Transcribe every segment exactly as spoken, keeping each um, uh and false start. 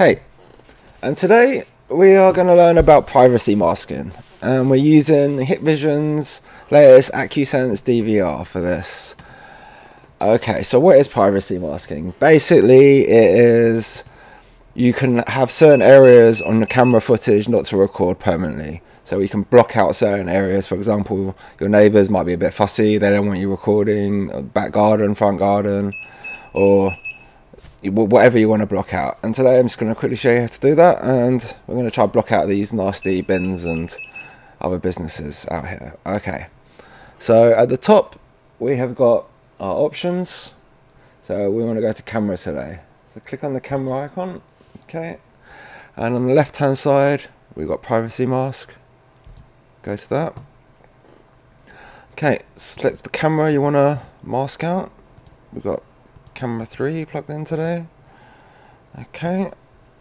Hey, and today we are going to learn about privacy masking, and we're using Hikvision's latest AccuSense D V R for this. Okay, so what is privacy masking? Basically, it is you can have certain areas on the camera footage not to record permanently. So we can block out certain areas. For example, your neighbours might be a bit fussy, they don't want you recording, back garden, front garden, or whatever you want to block out. And today I'm just going to quickly show you how to do that, and we're going to try to block out these nasty bins and other businesses out here. Okay, so at the top we have got our options. So we want to go to camera today, so click on the camera icon. Okay, and on the left hand side we've got privacy mask, go to that. Okay, select the camera you want to mask out. We've got camera three plugged in today. Okay,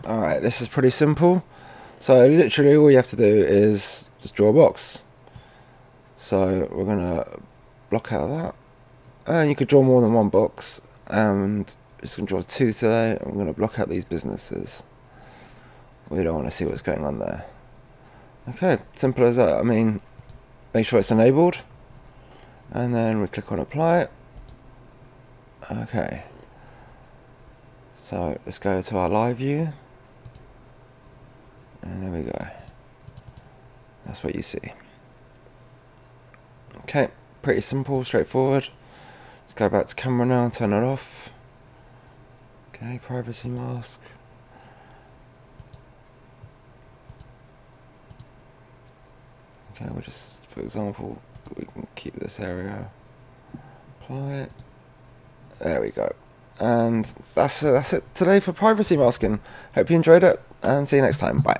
alright, this is pretty simple. So literally all you have to do is just draw a box. So we're gonna block out that, and you could draw more than one box, and we're just gonna draw two today. I'm gonna block out these businesses. We don't want to see what's going on there. Okay, simple as that. I mean, make sure it's enabled, and then we click on apply. Okay, so let's go to our live view, and there we go. That's what you see. Okay, pretty simple, straightforward. Let's go back to camera now and turn it off. Okay, privacy mask. Okay, we'll just, for example, we can keep this area, apply it. There we go, and that's uh, that's it today for privacy masking. Hope you enjoyed it, and see you next time. Bye.